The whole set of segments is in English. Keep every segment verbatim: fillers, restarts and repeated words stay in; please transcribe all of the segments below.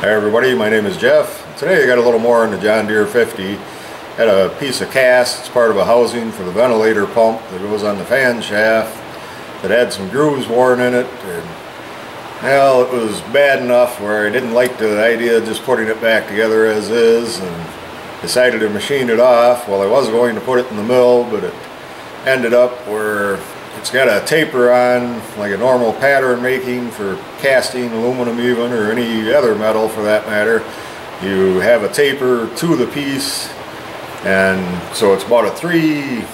Hi everybody, my name is Jeff. Today I got a little more on the John Deere fifty. Had a piece of cast, it's part of a housing for the ventilator pump that goes on the fan shaft that had some grooves worn in it. And, well, it was bad enough where I didn't like the idea of just putting it back together as is and decided to machine it off. Well, I was going to put it in the mill, but it ended up where it's got a taper on, like a normal pattern making for casting, aluminum even, or any other metal for that matter. You have a taper to the piece, and so it's about a three,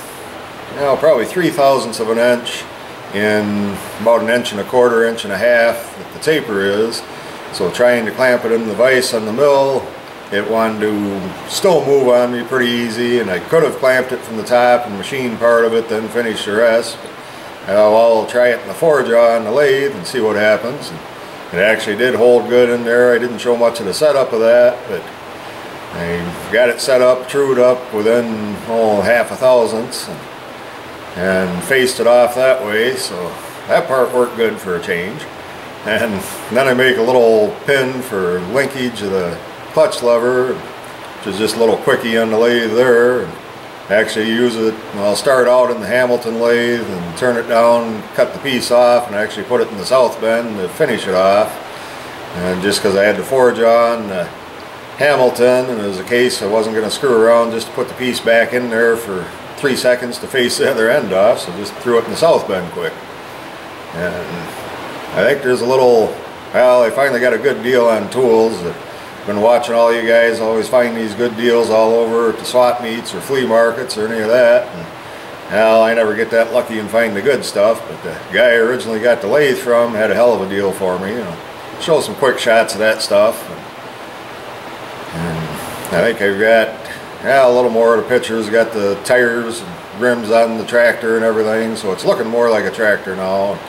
well, probably three thousandths of an inch in about an inch and a quarter, inch and a half that the taper is. So trying to clamp it in the vise on the mill, it wanted to still move on me pretty easy, and I could have clamped it from the top and machined part of it, then finished the rest. I'll try it in the forejaw on the lathe and see what happens. And it actually did hold good in there. I didn't show much of the setup of that, but I got it set up, trued up within oh, half a thousandth, and, and faced it off that way. So that part worked good for a change. And then I make a little pin for linkage of the clutch lever, which is just a little quickie on the lathe there. And actually use it, I'll start out in the Hamilton lathe and turn it down, cut the piece off, and actually put it in the South Bend to finish it off. And just because I had the forejaw on the Hamilton, and it was a case I wasn't going to screw around just to put the piece back in there for three seconds to face the other end off, so just threw it in the South Bend quick. And I think there's a little, well, I finally got a good deal on tools. That been watching all you guys, always find these good deals all over at the swap meets or flea markets or any of that. And, well, I never get that lucky and find the good stuff, but the guy I originally got the lathe from had a hell of a deal for me. You know, show some quick shots of that stuff. And, and I think I've got yeah, a little more of the pictures. Got the tires and rims on the tractor and everything, so it's looking more like a tractor now. And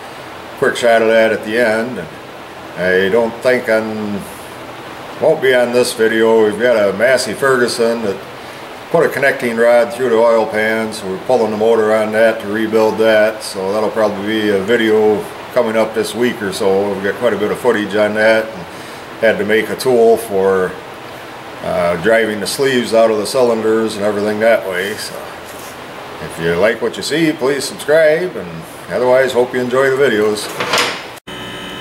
quick shot of that at the end. And I don't think I'm won't be on this video. We've got a Massey Ferguson that put a connecting rod through the oil pan, so we're pulling the motor on that to rebuild that. So that'll probably be a video coming up this week or so. We've got quite a bit of footage on that. And had to make a tool for uh, driving the sleeves out of the cylinders and everything that way. So if you like what you see, please subscribe, and otherwise hope you enjoy the videos.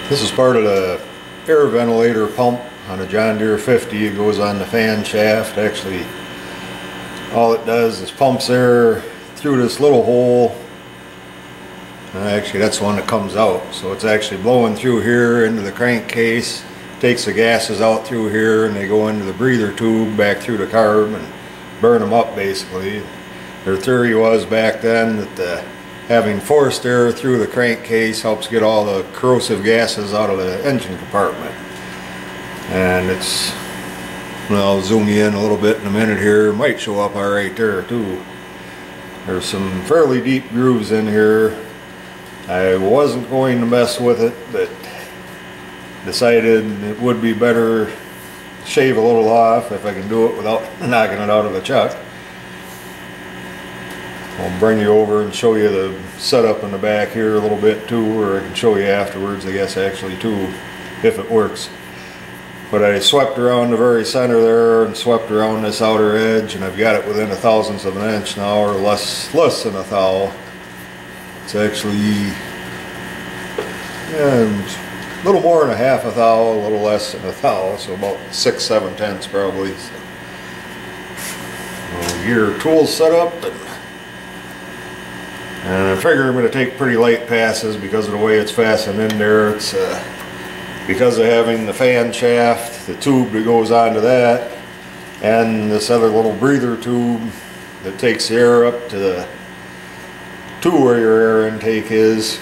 This is part of the air ventilator pump on a John Deere fifty. It goes on the fan shaft. Actually, all it does is pumps air through this little hole. Actually, that's the one that comes out. So it's actually blowing through here into the crankcase, takes the gases out through here, and they go into the breather tube back through the carb and burn them up basically. Their theory was back then that the, having forced air through the crankcase helps get all the corrosive gases out of the engine compartment. And it's, well, I'll zoom you in a little bit in a minute here. It might show up all right there too. There's some fairly deep grooves in here. I wasn't going to mess with it, but decided it would be better to shave a little off if I can do it without knocking it out of the chuck. I'll bring you over and show you the setup in the back here a little bit too, or I can show you afterwards, I guess, actually too, if it works. But I swept around the very center there and swept around this outer edge, and I've got it within a thousandth of an inch now, or less less than a thou. It's actually yeah, a little more than a half a thou, a little less than a thou, so about six, seven tenths probably. So, we'll get your tools set up, and, and I figure I'm going to take pretty light passes because of the way it's fastened in there. It's uh, because of having the fan shaft, the tube that goes onto that, and this other little breather tube that takes the air up to the to where your air intake is.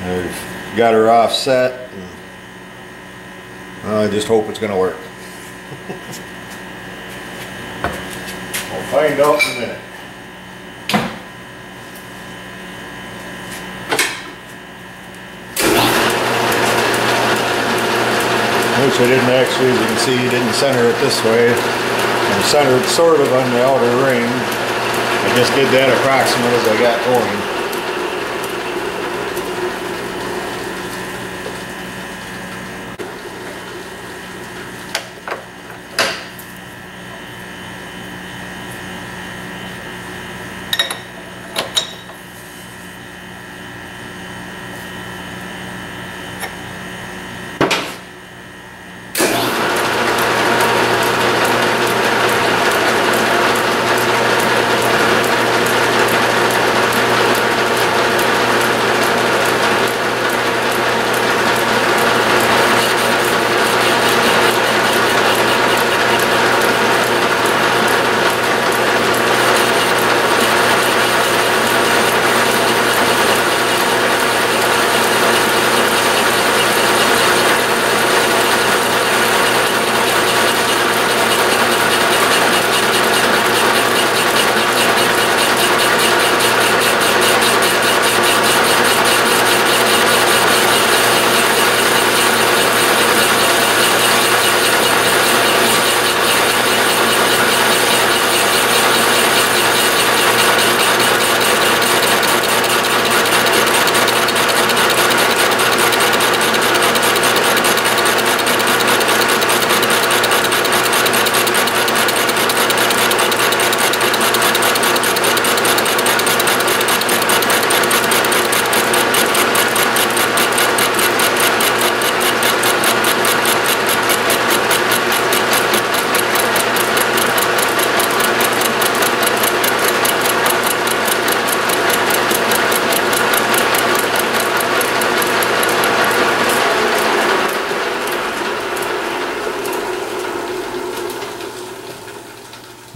I've got her offset, and I just hope it's going to work. We'll find out in a minute. Which I didn't actually, as you can see, didn't center it this way. I'm centered sort of on the outer ring. I just did that approximate as I got going.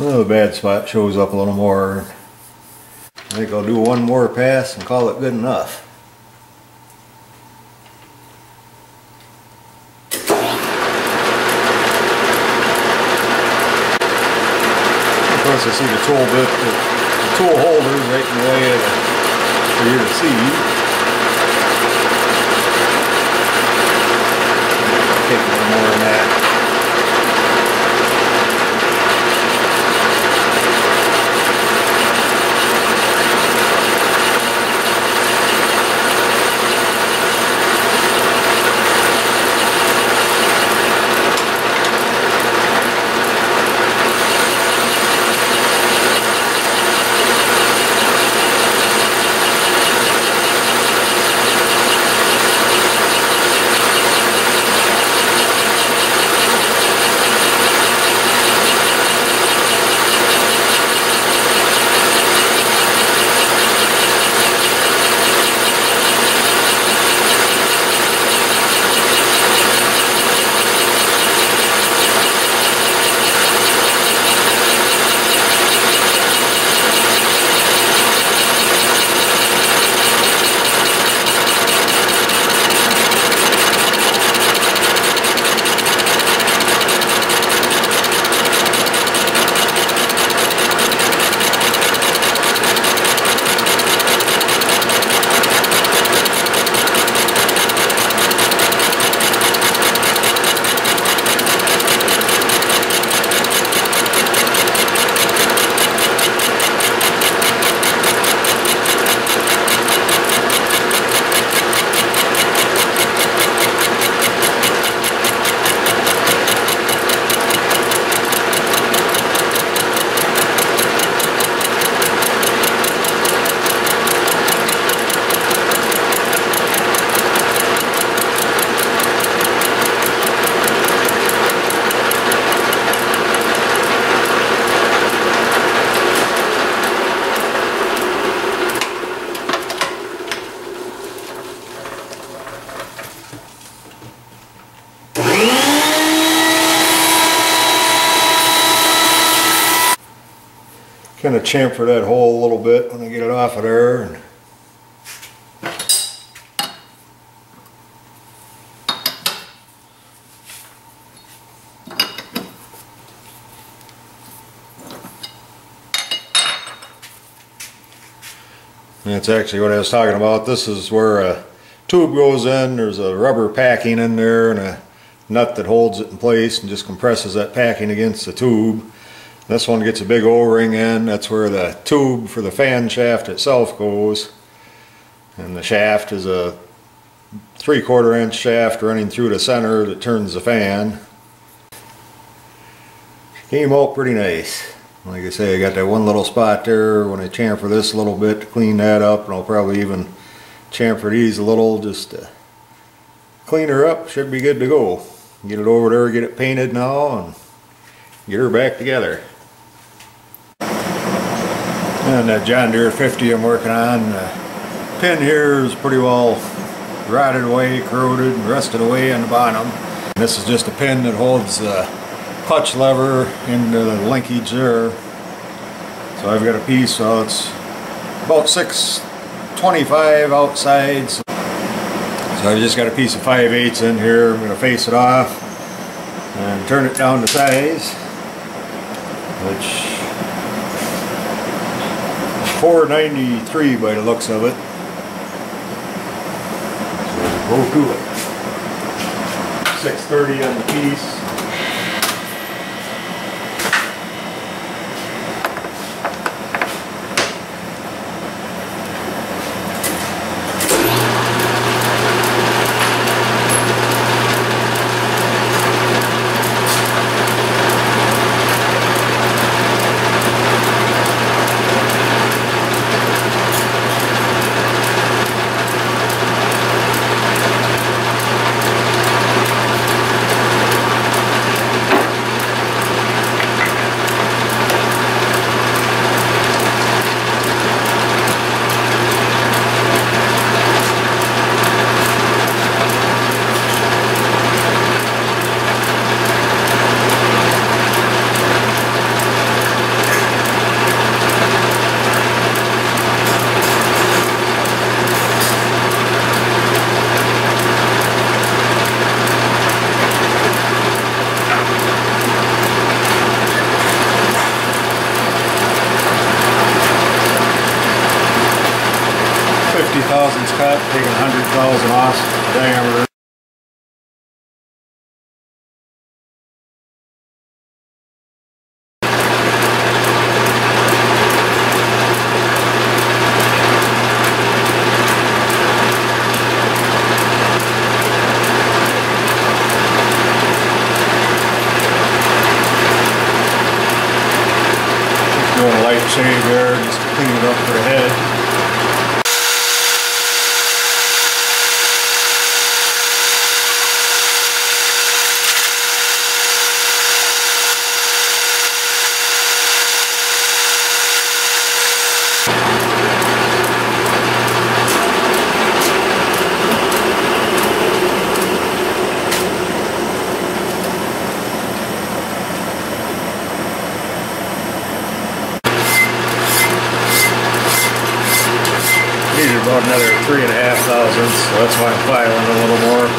Oh, the bad spot shows up a little more. I think I'll do one more pass and call it good enough. Of course, I see the tool bit, the, the tool holder right in the way of, for you to see. I'll take a little more than that. Gonna chamfer that hole a little bit when I get it off of there. And that's actually what I was talking about. This is where a tube goes in. There's a rubber packing in there and a nut that holds it in place and just compresses that packing against the tube. This one gets a big O-ring in. That's where the tube for the fan shaft itself goes. And the shaft is a three-quarter inch shaft running through the center that turns the fan. Came out pretty nice. Like I say, I got that one little spot there when I chamfer this a little bit to clean that up, and I'll probably even chamfer these a little just to clean her up. Should be good to go. Get it over there, get it painted now, and get her back together. And that John Deere fifty I'm working on, the pin here is pretty well rotted away, corroded, and rusted away on the bottom. And this is just a pin that holds the clutch lever into the linkage there. So I've got a piece, so it's about six twenty-five outside. So I've just got a piece of five eighths in here. I'm going to face it off and turn it down to size, which four ninety-three by the looks of it. So go to it. six thirty on the piece. cut, taking one hundred twelve loss diameter. Shave there, just clean it up for the head. About another three and a half thousand, so that's why I'm filing a little more.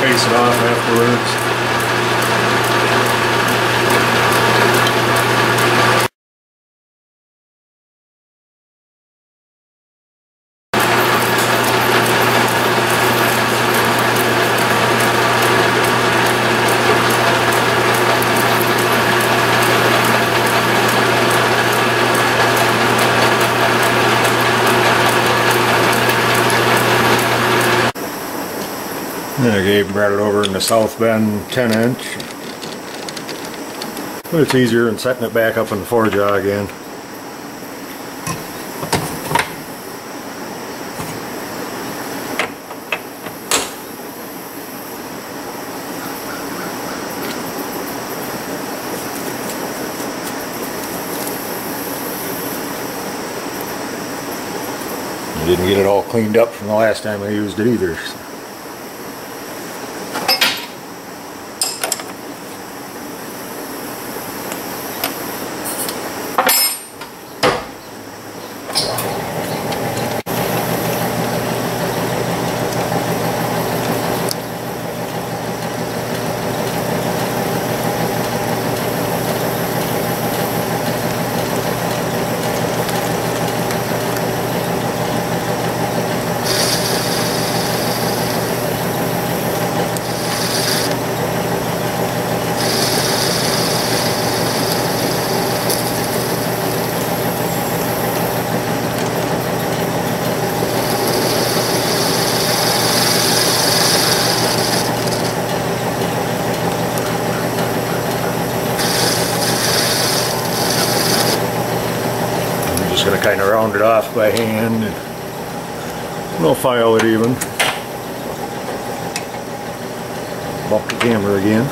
Face it off afterwards. I gave brought it over in the South Bend ten inch, but it's easier than setting it back up in the four jaw again. I didn't get it all cleaned up from the last time I used it either. So. Just gonna kind of round it off by hand, and we'll file it even. Bump the camera again.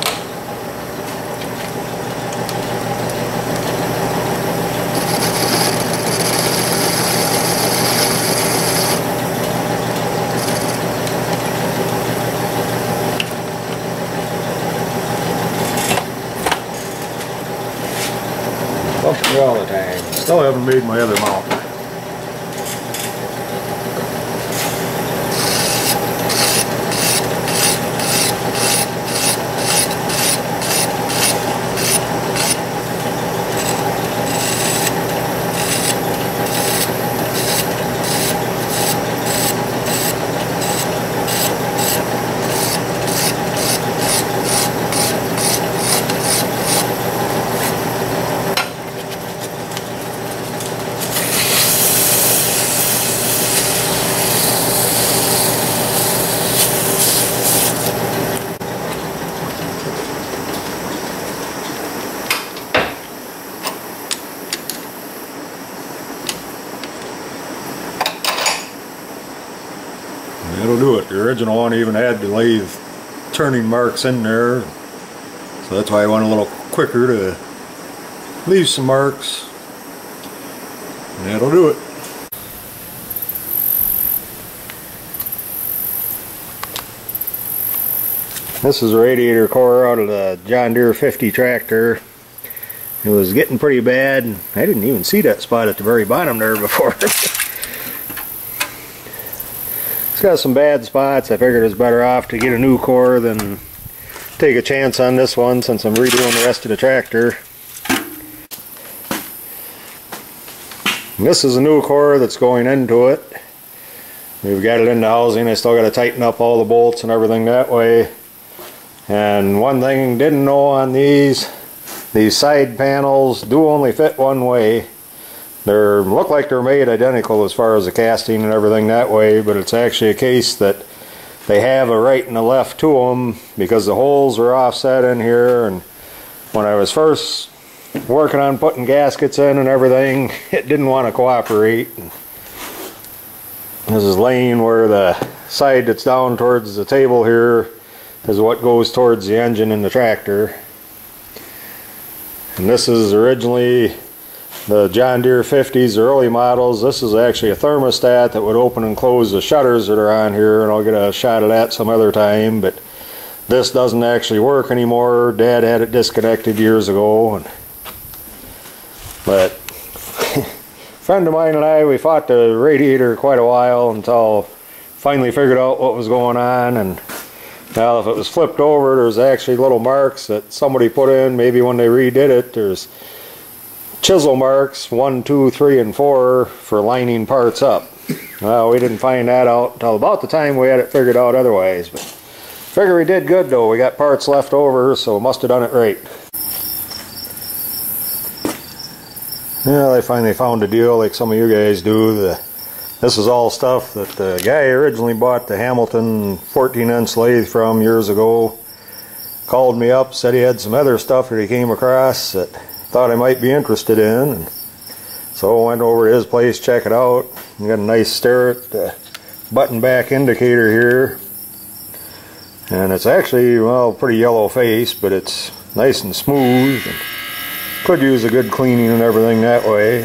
Bump it all the time. Still haven't made my other mount. it'll do it. The original one even had to leave turning marks in there, so that's why I went a little quicker to leave some marks, and that'll do it. This is a radiator core out of the John Deere fifty tractor. It was getting pretty bad. I didn't even see that spot at the very bottom there before. It's got some bad spots. I figured it's better off to get a new core than take a chance on this one since I'm redoing the rest of the tractor. And this is a new core that's going into it. We've got it in the housing. I still got to tighten up all the bolts and everything that way. And one thing I didn't know on these, these side panels do only fit one way. They look like they're made identical as far as the casting and everything that way, but it's actually a case that they have a right and a left to them because the holes are offset in here. And when I was first working on putting gaskets in and everything, it didn't want to cooperate. This is laying where the side that's down towards the table here is what goes towards the engine in the tractor. And this is originally the John Deere fifties, the early models. This is actually a thermostat that would open and close the shutters that are on here, and I'll get a shot of that some other time, but this doesn't actually work anymore. Dad had it disconnected years ago, and, but a friend of mine and I, we fought the radiator quite a while until finally figured out what was going on. And now if it was flipped over, there's actually little marks that somebody put in, maybe when they redid it. There's chisel marks, one, two, three, and four, for lining parts up. Well, we didn't find that out until about the time we had it figured out otherwise. But figure we did good though. We got parts left over, so must have done it right. Well, I finally found a deal like some of you guys do. The This is all stuff that the guy originally bought the Hamilton fourteen inch lathe from years ago. Called me up, said he had some other stuff that he came across that thought I might be interested in. And so I went over to his place, check it out. You got a nice stirrup, the button back indicator here. And it's actually, well, pretty yellow face, but it's nice and smooth. And could use a good cleaning and everything that way.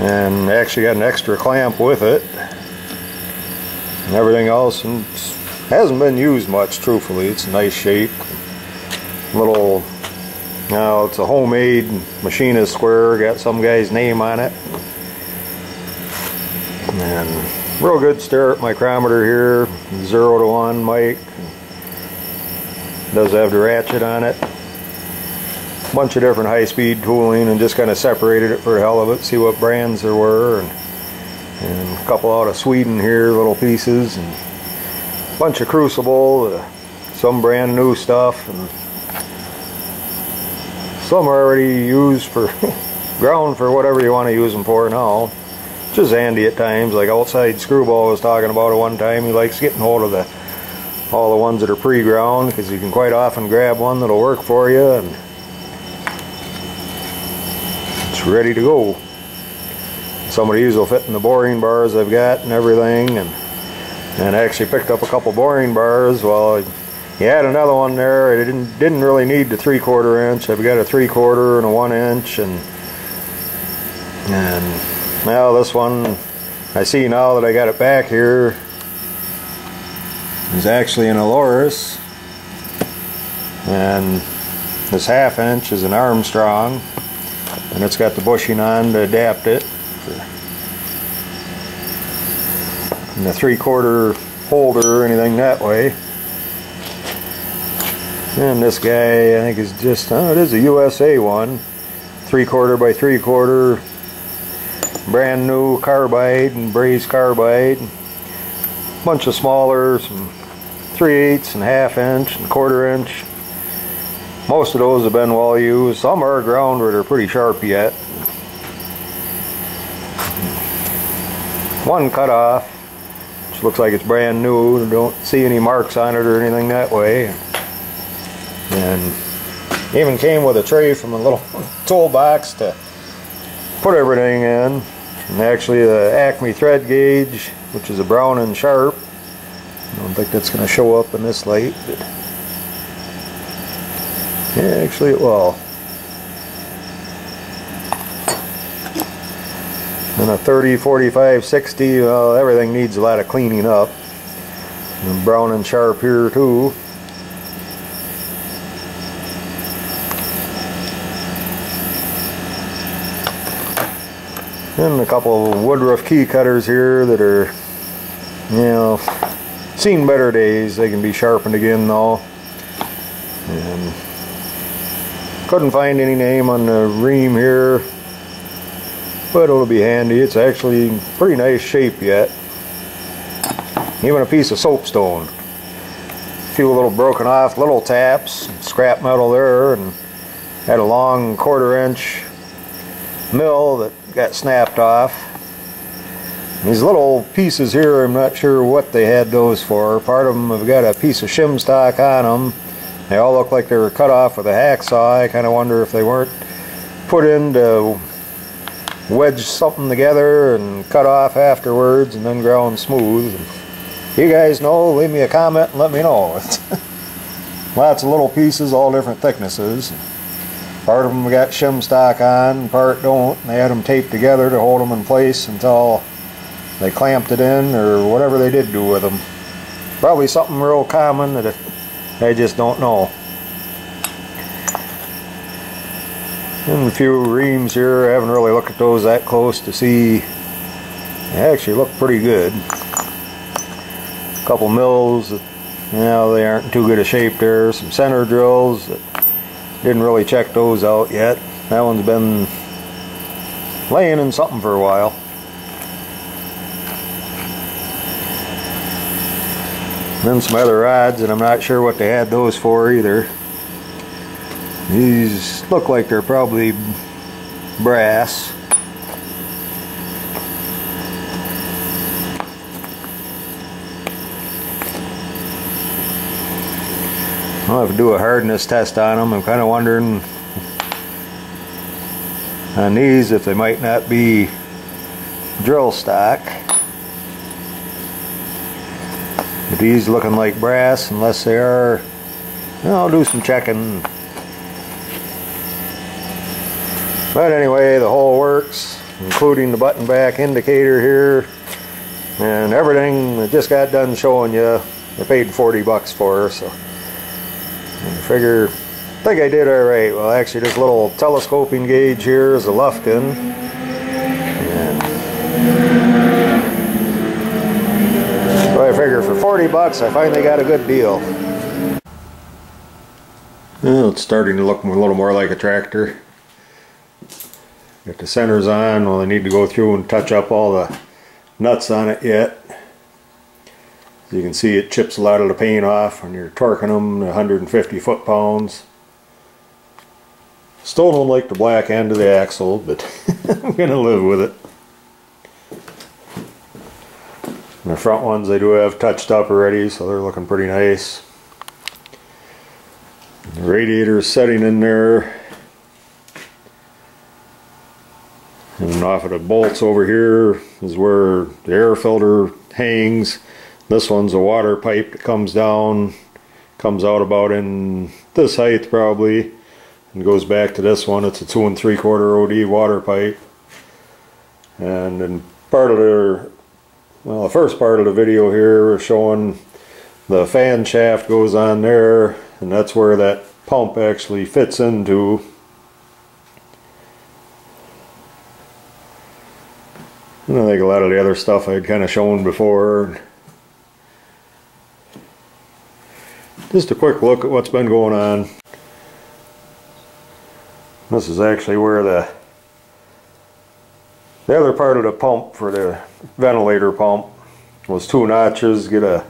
And actually got an extra clamp with it and everything else, and hasn't been used much, truthfully. It's a nice shape. Little, now it's a homemade machinist square, got some guy's name on it. And real good stirrup micrometer here, zero to one mic. Does have the ratchet on it. Bunch of different high-speed tooling, and just kind of separated it for the hell of it, see what brands there were, and, and a couple out of Sweden here, little pieces, and a bunch of crucible, uh, some brand new stuff, and some are already used for ground for whatever you want to use them for now. Just handy at times, like outside Screwball was talking about it one time. He likes getting hold of the all the ones that are pre-ground because you can quite often grab one that'll work for you, and ready to go. Some of these will fit in the boring bars I've got and everything, and and I actually picked up a couple boring bars. Well, you had another one there. I didn't didn't really need the three quarter inch. I've got a three quarter and a one inch, and and now this one I see now that I got it back here is actually an Aloris, and this half inch is an Armstrong. And it's got the bushing on to adapt it. And the three-quarter holder or anything that way. And this guy, I think, is just, oh, it is a U S A one. Three-quarter by three-quarter. Brand new carbide and brazed carbide. Bunch of smaller, some three-eighths and half-inch and quarter-inch. Most of those have been well used. Some are ground where they're pretty sharp yet. One cut off, which looks like it's brand new. Don't see any marks on it or anything that way. And even came with a tray from a little toolbox to put everything in. And actually the Acme thread gauge, which is a Brown and Sharpe, I don't think that's going to show up in this light, but yeah, actually it will. And a thirty, forty-five, sixty, well, everything needs a lot of cleaning up. And Brown and Sharpe here too. And a couple of woodruff key cutters here that are, you know, seen better days. They can be sharpened again though. And couldn't find any name on the ream here, but it'll be handy. It's actually in pretty nice shape yet. Even a piece of soapstone. A few little broken off little taps, scrap metal there, and had a long quarter inch mill that got snapped off. These little pieces here, I'm not sure what they had those for. Part of them have got a piece of shim stock on them. They all look like they were cut off with a hacksaw. I kind of wonder if they weren't put in to wedge something together and cut off afterwards and then ground smooth. You guys know, leave me a comment and let me know. Lots of little pieces, all different thicknesses. Part of them got shim stock on, part don't. They had them taped together to hold them in place until they clamped it in or whatever they did do with them. Probably something real common that I just don't know. And a few reams here. I haven't really looked at those that close to see. They actually look pretty good. A couple mills that, you know, they aren't in too good a shape there. Some center drills that didn't really check those out yet. That one's been laying in something for a while. And then some other rods, and I'm not sure what they had those for either. These look like they're probably brass. I'll have to do a hardness test on them. I'm kind of wondering on these if they might not be drill stock. But these looking like brass, unless they are. I'll do some checking. But anyway, the whole works, including the button back indicator here, and everything that just got done showing you. I paid forty bucks for, so. I figure, I think I did all right. Well, actually, this little telescoping gauge here is a Lufkin. And so I figure for forty bucks, I finally got a good deal. Well, it's starting to look a little more like a tractor. Got the centers on. Well, I need to go through and touch up all the nuts on it yet. You can see it chips a lot of the paint off when you're torquing them one hundred fifty foot-pounds. Still don't like the black end of the axle, but I'm going to live with it. And the front ones I do have touched up already, so they're looking pretty nice. The radiator is setting in there. And off of the bolts over here is where the air filter hangs. This one's a water pipe that comes down, comes out about in this height probably, and goes back to this one. It's a two and three quarter O D water pipe. And in part of the, well, the first part of the video here, we're showing the fan shaft goes on there, and that's where that pump actually fits into. And I think a lot of the other stuff I'd kind of shown before. Just a quick look at what's been going on. This is actually where the the other part of the pump for the ventilator pump was two notches. Get a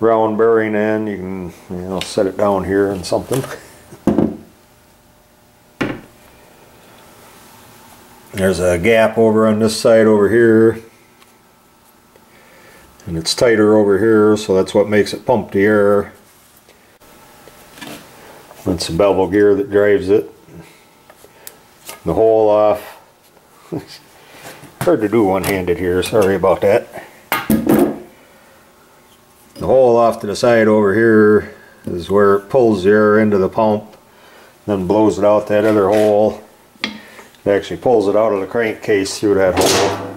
round bearing in. You can, you know, set it down here and something. There's a gap over on this side over here. And it's tighter over here, so that's what makes it pump the air. That's the bevel gear that drives it. The hole off. Hard to do one-handed here, sorry about that. off to the side over here is where it pulls the air into the pump, then blows it out that other hole. It actually pulls it out of the crankcase through that hole.